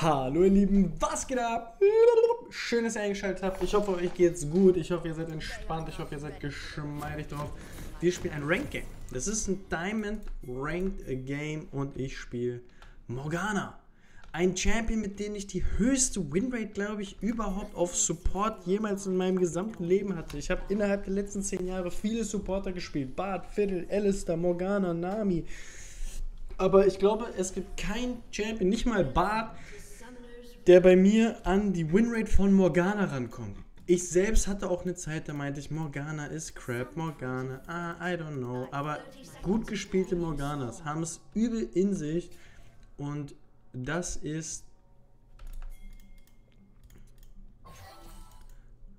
Hallo ihr Lieben, was geht ab? Schön, dass ihr eingeschaltet habt. Ich hoffe, euch geht's gut. Ich hoffe, ihr seid entspannt. Ich hoffe, ihr seid geschmeidig drauf. Wir spielen ein Ranked Game. Das ist ein Diamond Ranked Game und ich spiele Morgana. Ein Champion, mit dem ich die höchste Winrate, glaube ich, überhaupt auf Support jemals in meinem gesamten Leben hatte. Ich habe innerhalb der letzten 10 Jahre viele Supporter gespielt. Bard, Fiddle, Alistair, Morgana, Nami. Aber ich glaube, es gibt keinen Champion, nicht mal Bard, der bei mir an die Winrate von Morgana rankommt. Ich selbst hatte auch eine Zeit, da meinte ich, Morgana ist crap, Morgana, I don't know. Aber gut gespielte Morganas haben es übel in sich und das ist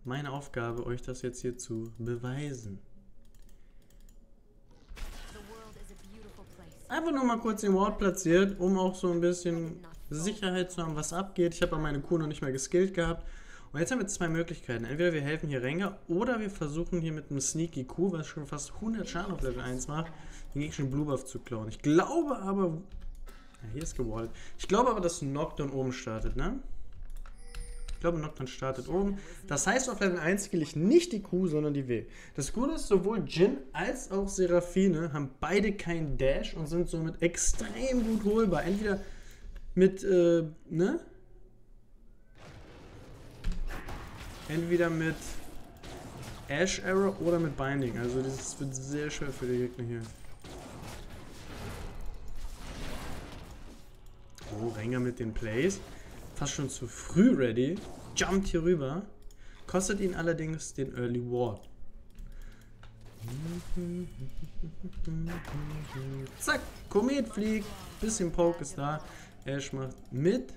meine Aufgabe, euch das jetzt hier zu beweisen. Einfach nur mal kurz den Ward platziert, um auch so ein bisschen Sicherheit zu haben, was abgeht. Ich habe aber meine Kuh noch nicht mehr geskillt gehabt. Und jetzt haben wir zwei Möglichkeiten. Entweder wir helfen hier Rengar oder wir versuchen hier mit einem Sneaky Q, was schon fast 100 Schaden auf Level 1 macht, den Gegner Blue Buff zu klauen. Ich glaube aber... Ja, hier ist gewardet. Ich glaube aber, dass Nocturne oben startet, ne? Ich glaube, Nocturne startet oben. Das heißt, auf Level 1 skill ich nicht die Q, sondern die W. Das Gute ist, sowohl Jhin als auch Seraphine haben beide keinen Dash und sind somit extrem gut holbar. Entweder mit, ne? Entweder mit Ash Arrow oder mit Binding. Also das wird sehr schwer für die Gegner hier. Oh, Rengar mit den Plays. Fast schon zu früh ready. Jumpt hier rüber. Kostet ihn allerdings den Early Ward. Zack, Komet fliegt. Bisschen Poke ist da. Ash macht mit.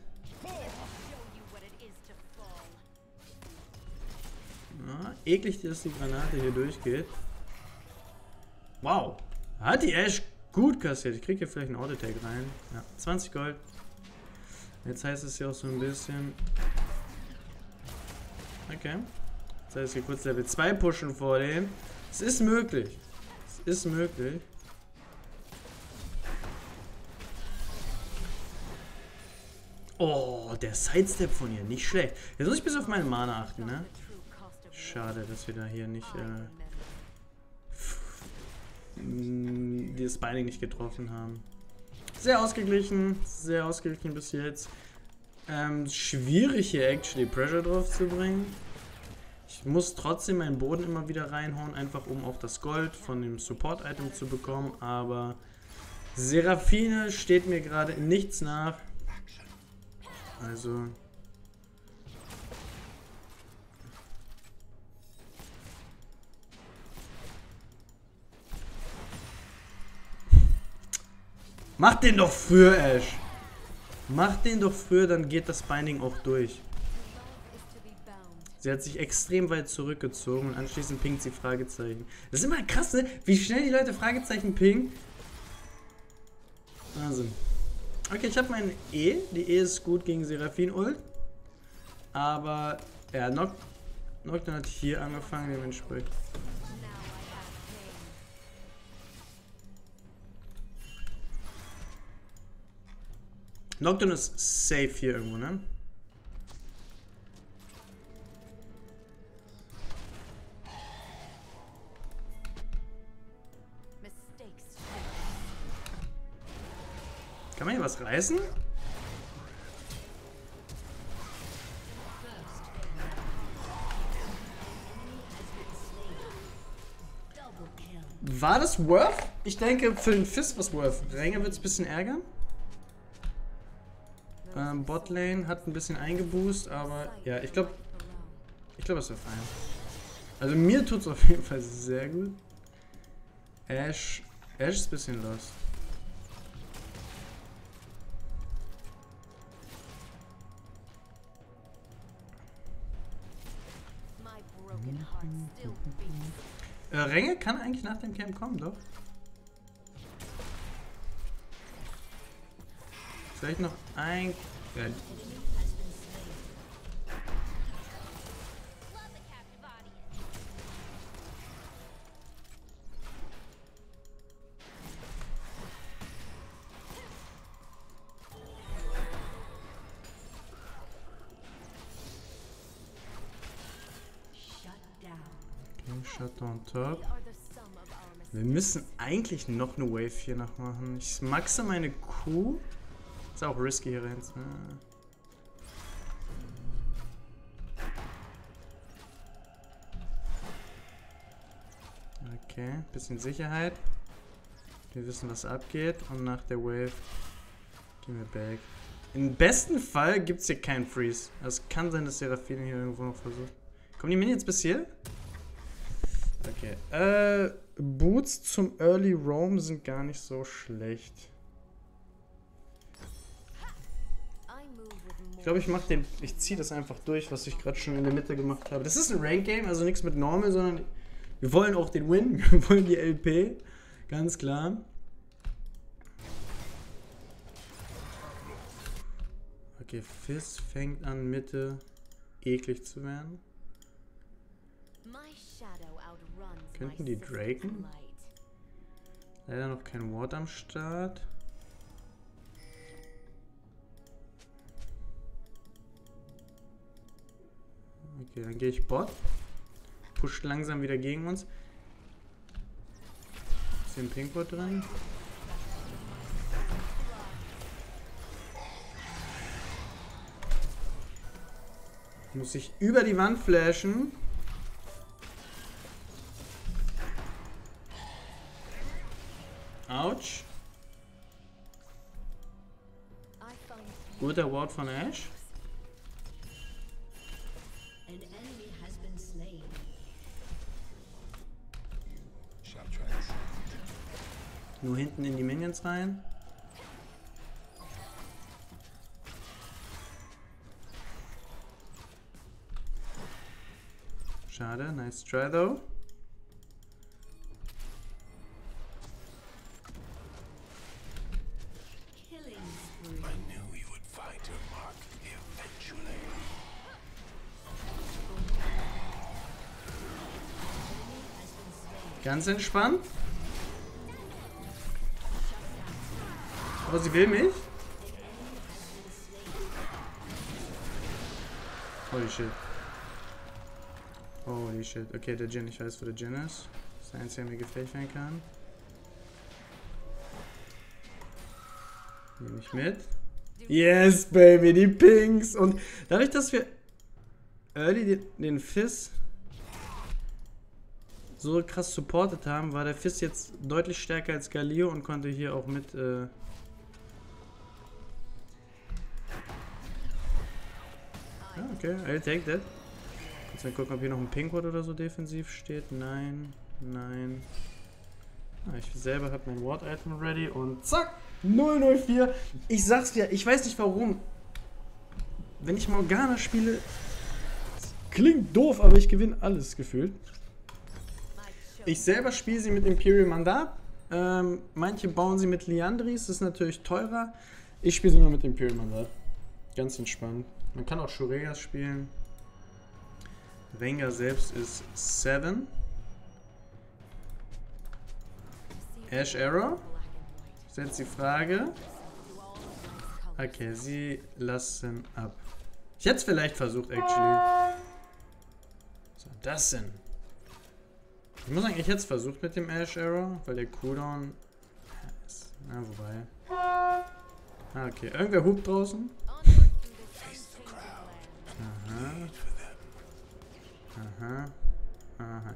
Ja, eklig, dass die Granate hier durchgeht. Wow. Hat die Ash gut kassiert. Ich kriege hier vielleicht einen Auto-Tag rein. Ja, 20 Gold. Jetzt heißt es ja auch so ein bisschen... Okay. Jetzt heißt es hier kurz Level 2 pushen vor dem. Es ist möglich. Es ist möglich. Oh, der Sidestep von ihr. Nicht schlecht. Jetzt muss ich bis auf meine Mana achten, ne? Schade, dass wir da hier nicht... das Binding nicht getroffen haben. Sehr ausgeglichen bis jetzt. Schwierig hier actually Pressure drauf zu bringen. Ich muss trotzdem meinen Boden immer wieder reinhauen, einfach um auch das Gold von dem Support-Item zu bekommen, aber Seraphine steht mir gerade in nichts nach. Also... Mach den doch früher, Ash! Mach den doch früher, dann geht das Binding auch durch. Sie hat sich extrem weit zurückgezogen und anschließend pingt sie Fragezeichen. Das ist immer krass, ne? Wie schnell die Leute Fragezeichen pingen. Wahnsinn. Okay, ich habe meine E. Die E ist gut gegen Seraphine Ult. Aber, ja, Nocturne hat hier angefangen, dementsprechend. Nocturne ist safe hier irgendwo, ne? Kann man hier was reißen? War das worth? Ich denke, für den Fizz was worth. Rengar wird es ein bisschen ärgern. Botlane hat ein bisschen eingeboost, aber ja, ich glaube, es wird fein. Also mir tut es auf jeden Fall sehr gut. Ash ist ein bisschen lost. Rengar kann eigentlich nach dem Camp kommen, doch? Vielleicht noch ein... Ja. Shatter on top. Wir müssen eigentlich noch eine Wave hier nachmachen. Ich maxe meine Q. Ist auch risky hier rein. Okay, bisschen Sicherheit. Wir wissen, was abgeht. Und nach der Wave gehen wir back. Im besten Fall gibt es hier keinen Freeze. Also es kann sein, dass Seraphine hier irgendwo noch versucht. Kommen die Minions jetzt bis hier? Okay. Boots zum Early Roam sind gar nicht so schlecht. Ich glaube, ich ziehe das einfach durch, was ich gerade schon in der Mitte gemacht habe. Das ist ein Rank-Game, also nichts mit Normal, sondern wir wollen auch den Win. Wir wollen die LP. Ganz klar. Okay, Fizz fängt an, Mitte eklig zu werden. Könnten die draken? Leider noch kein Ward am Start. Okay, dann gehe ich Bot. Pusht langsam wieder gegen uns. Ist hier ein Pinkbot drin? Muss ich über die Wand flashen. Autsch. Guter Ward von Ash. Nur hinten in die Minions rein. Schade, nice try though. Ganz entspannt. Aber sie will mich. Holy shit. Holy shit. Okay, der Jhin, ich weiß, wo der Jhin ist. Das ist der einzige, der mir gefährlich werden kann. Nehme ich mit. Yes, baby, die Pinks. Und dadurch, dass wir early den Fizz so krass supportet haben, war der Fizz jetzt deutlich stärker als Galio und konnte hier auch mit okay, I'll take that. Kannst mal gucken, ob hier noch ein Pinkwood oder so defensiv steht. Nein, nein. Ah, ich selber habe mein Ward-Item ready und zack, 004. Ich sag's dir, ich weiß nicht warum. Wenn ich Morgana spiele, klingt doof, aber ich gewinne alles gefühlt. Ich selber spiele sie mit Imperial Mandat. Manche bauen sie mit Liandris, das ist natürlich teurer. Ich spiele sie nur mit Imperial Mandat. Ganz entspannt. Man kann auch Shuregas spielen. Rengar selbst ist 7. Ash Arrow. Das ist jetzt die Frage. Okay, sie lassen ab. Ich hätte es vielleicht versucht, actually. Was war das denn? Ich muss sagen, ich hätte es versucht mit dem Ash Arrow, weil der Cooldown ist. Na, wobei. Ah, okay. Irgendwer hupt draußen. Aha. Aha.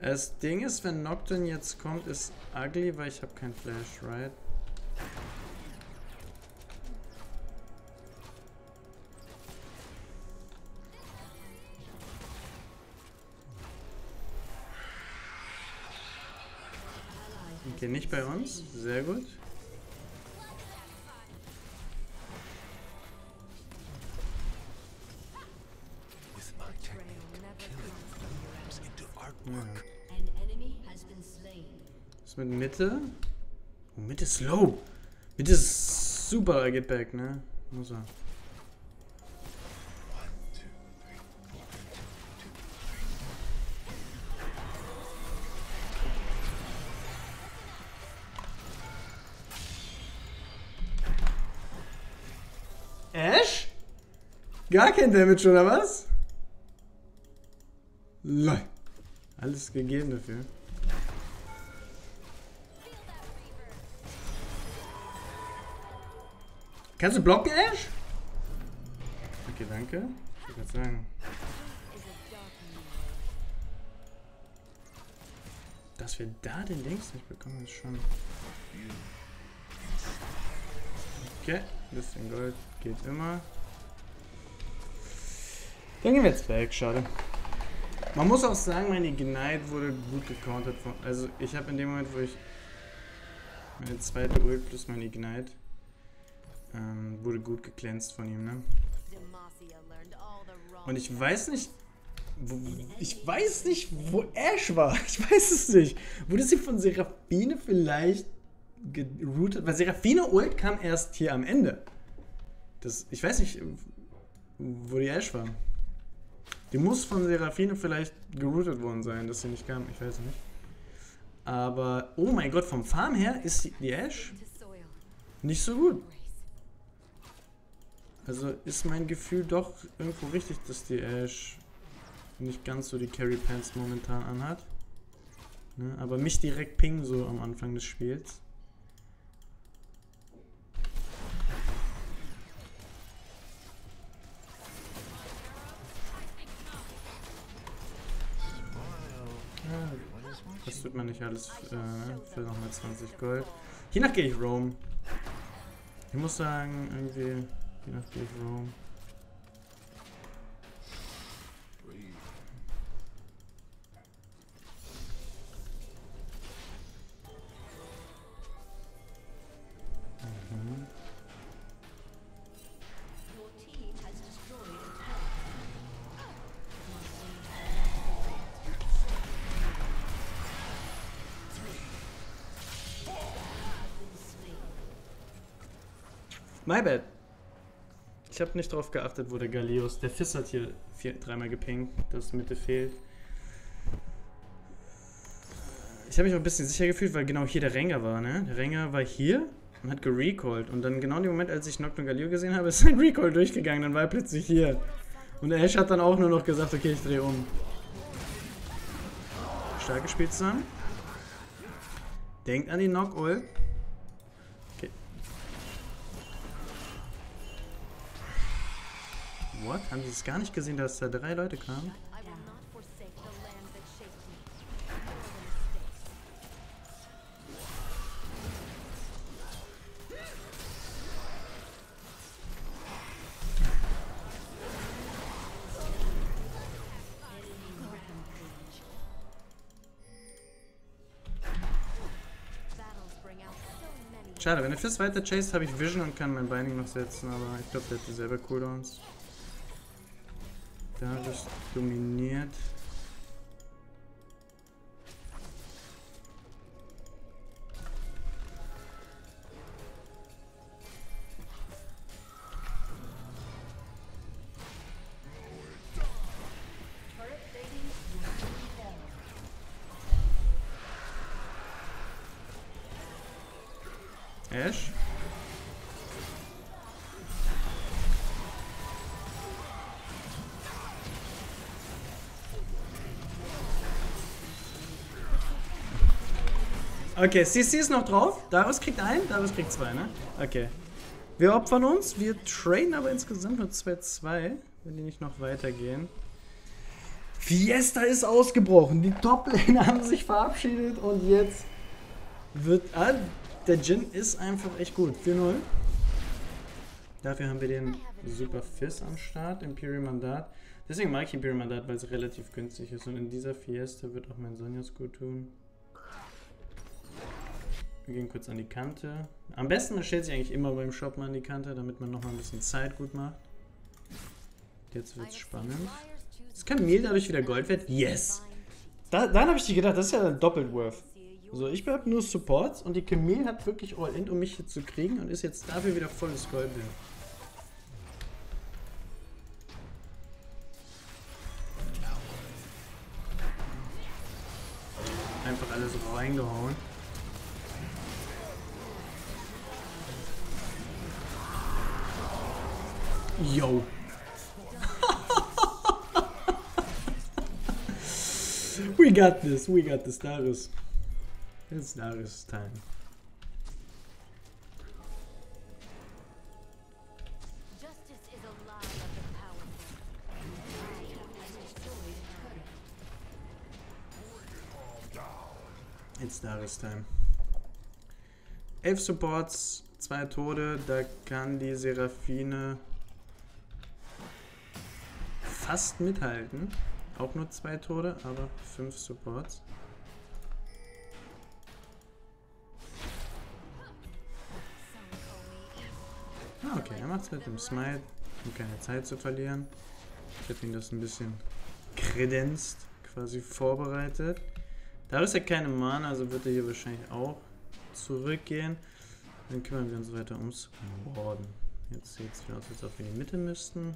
Das Ding ist, wenn Nocturne jetzt kommt, ist ugly, weil ich habe keinen Flash, right? Okay, nicht bei uns. Sehr gut. Was mit Mitte? Oh, Mitte ist low. Mitte ist super, I get back, ne? Muss er. Ash? Gar kein Damage, oder was? Lol. Alles gegeben dafür. Kannst du blocken, Ash? Okay, danke. Ich würde sagen. Dass wir da den Links nicht bekommen, ist schon. Okay, ein bisschen Gold geht immer. Dann gehen wir jetzt weg, schade. Man muss auch sagen, meine Ignite wurde gut gecountert. Also ich habe in dem Moment, wo ich meine zweite Ult plus meine Ignite wurde gut geglänzt von ihm, ne? Und ich weiß nicht, wo Ash war. Ich weiß es nicht. Wurde sie von Seraphine vielleicht geroutet? Weil Seraphine Ult kam erst hier am Ende. Das, ich weiß nicht, wo die Ash war. Die muss von Seraphine vielleicht geroutet worden sein, dass sie nicht kam. Ich weiß es nicht. Aber, oh mein Gott, vom Farm her ist die Ash nicht so gut. Also ist mein Gefühl doch irgendwo richtig, dass die Ash nicht ganz so die Carry Pants momentan anhat. Ne? Aber mich direkt pingen so am Anfang des Spiels. Das tut man nicht alles für nochmal 20 Gold. Je nach gehe ich roam. Ich muss sagen, irgendwie, je nach gehe ich roam. My bad. Ich habe nicht drauf geachtet, wo der Galio ist. Der Fizz hat hier dreimal gepinkt, dass Mitte fehlt. Ich habe mich auch ein bisschen sicher gefühlt, weil genau hier der Rengar war, ne? Der Rengar war hier und hat gerecallt. Und dann genau in dem Moment, als ich Nocturne Galio gesehen habe, ist sein Recall durchgegangen. Dann war er plötzlich hier. Und der Ash hat dann auch nur noch gesagt, okay, ich drehe um. Stark gespielt zusammen. Denkt an die Knock-Ult. What? Haben sie es gar nicht gesehen, dass da drei Leute kamen? Schade, wenn der Fizz weiter chased, habe ich Vision und kann mein Binding noch setzen, aber ich glaube, der hat dieselbe Cooldowns. Darius dominiert. Ash? Okay, CC ist noch drauf. Darius kriegt einen, Darius kriegt zwei, ne? Okay. Wir opfern uns, wir traden aber insgesamt nur 2-2, wenn die nicht noch weitergehen. Fiesta ist ausgebrochen. Die Top-Laner haben sich verabschiedet und jetzt wird... Ah, der Jhin ist einfach echt gut. 4-0. Dafür haben wir den Super Fizz am Start, Imperial Mandat. Deswegen mag ich Imperial Mandat, weil es relativ günstig ist. Und in dieser Fiesta wird auch mein Zhonya's gut tun. Wir gehen kurz an die Kante. Am besten, man stellt sich eigentlich immer beim Shop mal an die Kante, damit man nochmal ein bisschen Zeit gut macht. Jetzt wird's spannend. Ist Camille dadurch wieder Gold wert? Yes! Dann habe ich dir gedacht, das ist ja dann doppelt worth. So, ich habe nur Supports und die Camille hat wirklich All-In, um mich hier zu kriegen und ist jetzt dafür wieder volles Gold wert. Einfach alles reingehauen. Yo. We got this, Darius. It's Darius' time. It's Darius' time. 11 Supports, 2 Tode, da kann die Seraphine fast mithalten. Auch nur 2 Tode, aber 5 Supports. Ah, okay, er macht's mit dem Smite, um keine Zeit zu verlieren. Ich hab ihn das ein bisschen kredenzt, quasi vorbereitet. Da ist ja keine Mana, also wird er hier wahrscheinlich auch zurückgehen. Dann kümmern wir uns weiter ums Warden. Jetzt sieht es wieder aus, als ob wir in die Mitte müssten.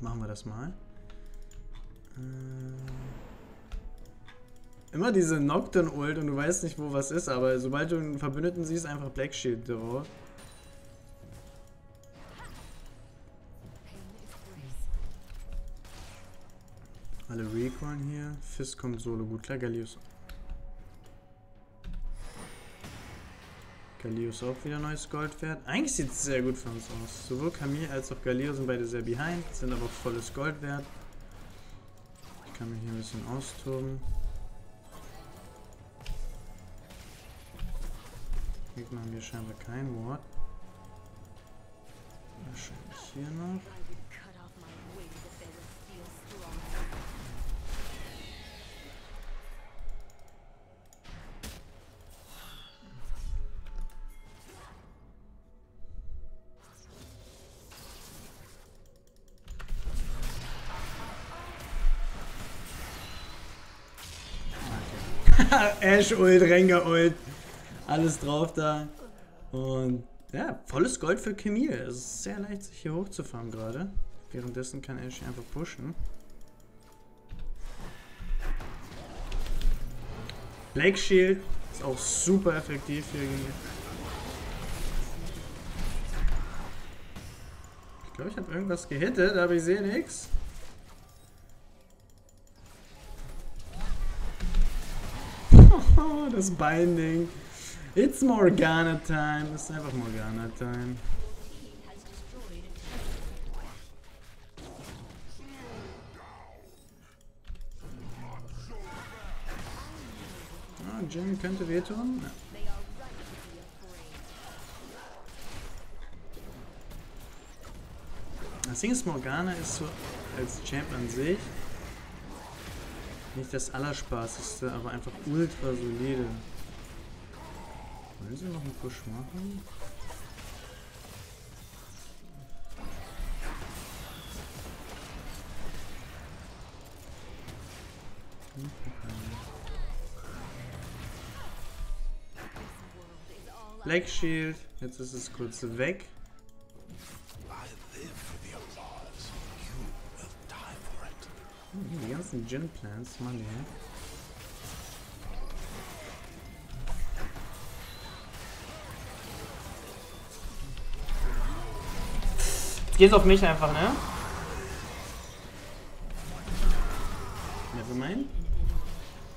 Machen wir das mal. Immer diese Nocturne-Ult und du weißt nicht, wo was ist, aber sobald du einen Verbündeten siehst, einfach Black Shield drauf. Alle Recon hier. Fizz kommt solo gut klar. Galio ist auch wieder neues Gold wert. Eigentlich sieht es sehr gut für uns aus. Sowohl Camille als auch Galio sind beide sehr behind, sind aber auch volles Gold wert. Ich kann mich hier ein bisschen austoben. Hier machen wir scheinbar kein Ward. Wahrscheinlich hier noch. Ash Ult, Rengar Ult, alles drauf da. Und ja, volles Gold für Camille. Es ist sehr leicht, sich hier hochzufahren gerade. Währenddessen kann Ash einfach pushen. Black Shield ist auch super effektiv hier gegen mich. Ich glaube, ich habe irgendwas gehittet, aber ich sehe nichts. Das Binding. It's Morgana Time. Das ist einfach Morgana Time. Ah, Jhin könnte wehtun. Ja. Das Ding ist, Morgana ist so als Champ an sich nicht das Allerspaßigste, aber einfach ultra solide. Wollen sie noch einen Push machen? Black Shield, jetzt ist es kurz weg. Die ganzen Jhin Plants, Mann, ja. Jetzt geht's auf mich einfach, ne? Nevermind.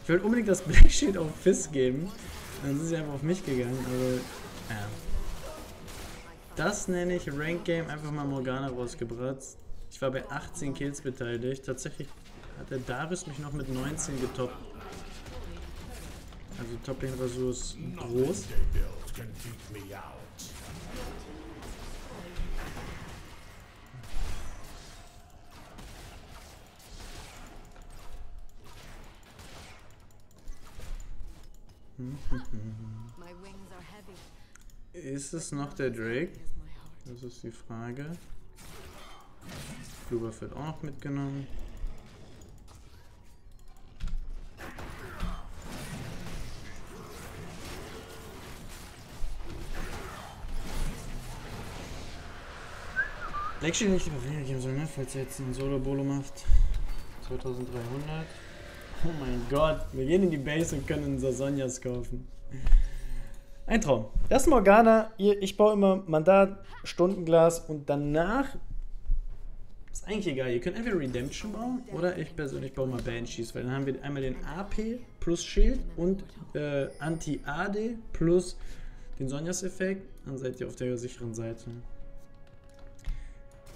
Ich wollte unbedingt das Black Shield auf Fizz geben. Dann sind sie einfach auf mich gegangen, aber ja. Das nenne ich Rank Game, einfach mal Morgana rausgebratzt. Ich war bei 18 Kills beteiligt. Tatsächlich hat der Darius mich noch mit 19 getoppt. Also Top-Lane Resurs groß. Ist es noch der Drake? Das ist die Frage. Fluber wird auch noch mitgenommen. Black Shield nicht über Rengar geben soll, ne? Falls er jetzt einen Solo-Bolo macht. 2300. Oh mein Gott, wir gehen in die Base und können unser Zhonya's kaufen. Ein Traum. Das ist Morgana. Ich baue immer Mandat, Stundenglas und danach Ist eigentlich egal. Ihr könnt entweder Redemption bauen oder ich persönlich baue mal Banshees, weil dann haben wir einmal den AP plus Schild und Anti-AD plus den Zhonya's-Effekt. Dann seid ihr auf der sicheren Seite.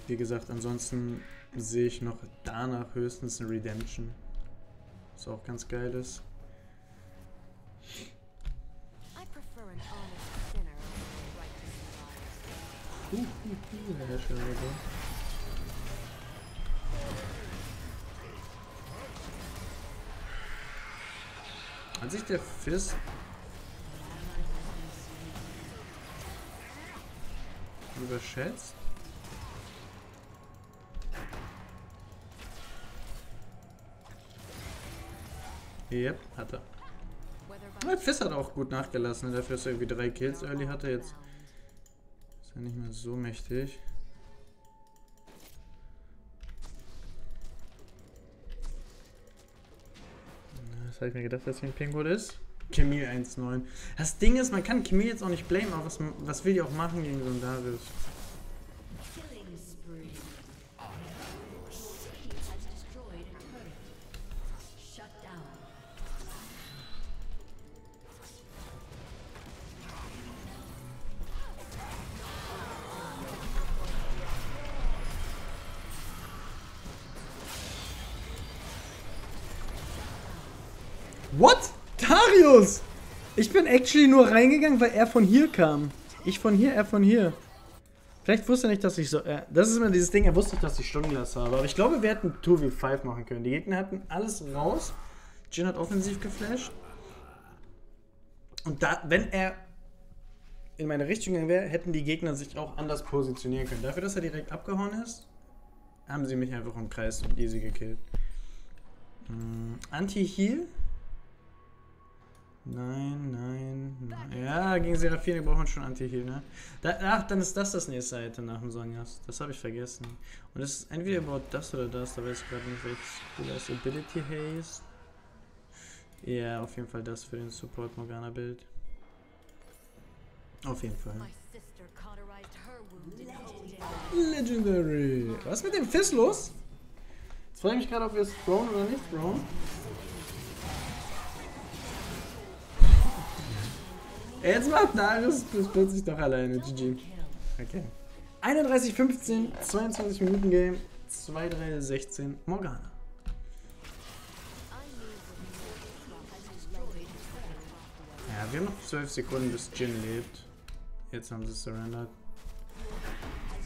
Wie gesagt, ansonsten sehe ich noch danach höchstens eine Redemption. Was auch ganz geil ist. Hat sich der Fizz... überschätzt? Yep, hat er. Der Fizz hat auch gut nachgelassen, dafür ist er irgendwie 3 Kills early hatte jetzt. Ist ja nicht mehr so mächtig. Das habe ich mir gedacht, dass hier ein Pin-Code ist. Camille 1.9. Das Ding ist, man kann Camille jetzt auch nicht blamen, aber was will die auch machen gegen so einen Darius? What? Darius! Ich bin actually nur reingegangen, weil er von hier kam. Ich von hier, er von hier. Vielleicht wusste er nicht, dass ich so... das ist immer dieses Ding, er wusste nicht, dass ich Stundenglas habe. Aber ich glaube, wir hätten 2v5 machen können. Die Gegner hatten alles raus. Jhin hat offensiv geflasht. Und da, wenn er in meine Richtung gegangen wäre, hätten die Gegner sich auch anders positionieren können. Dafür, dass er direkt abgehauen ist, haben sie mich einfach im Kreis easy gekillt. Anti-Heal. Nein, nein, nein. Ja, gegen Seraphine braucht man schon Anti-Heal, ne? Ach, dann ist das das nächste Item nach dem Zhonya's. Das habe ich vergessen. Und es ist entweder überhaupt das oder das. Da weiß ich gerade nicht, welches cool ist. Ability Haze. Ja, auf jeden Fall das für den Support Morgana-Bild. Auf jeden Fall. Legendary. Was ist mit dem Fizz los? Jetzt frage ich mich gerade, ob wir es thrown oder nicht thrown. Jetzt macht Darius plötzlich doch alleine. GG. Okay. 31:15, 22 Minuten Game, 2:3:16 Morgana. Ja, wir haben noch 12 Sekunden, bis Jhin lebt. Jetzt haben sie surrendert.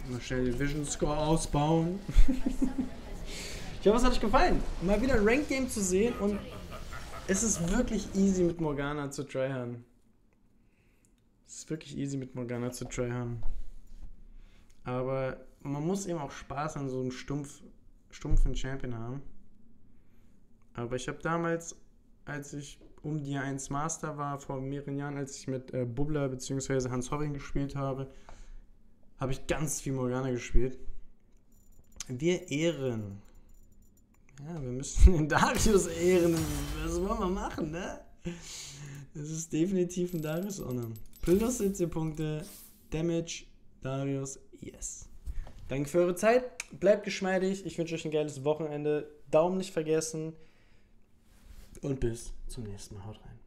Mal schnell den Vision Score ausbauen. Ich hoffe, es hat euch gefallen. Mal wieder ein Ranked Game zu sehen und es ist wirklich easy mit Morgana zu tryharden. Es ist wirklich easy mit Morgana zu tryharden. Aber man muss eben auch Spaß an so einem stumpfen Champion haben. Aber ich habe damals, als ich um die 1 Master war, vor mehreren Jahren, als ich mit Bubbler bzw. Hans Hobbing gespielt habe, habe ich ganz viel Morgana gespielt. Wir ehren. Ja, wir müssen den Darius ehren. Was wollen wir machen, ne? Das ist definitiv ein Darius-Honor. Plus 17 Punkte, Damage, Darius, yes. Danke für eure Zeit, bleibt geschmeidig, ich wünsche euch ein geiles Wochenende, Daumen nicht vergessen und bis zum nächsten Mal, haut rein.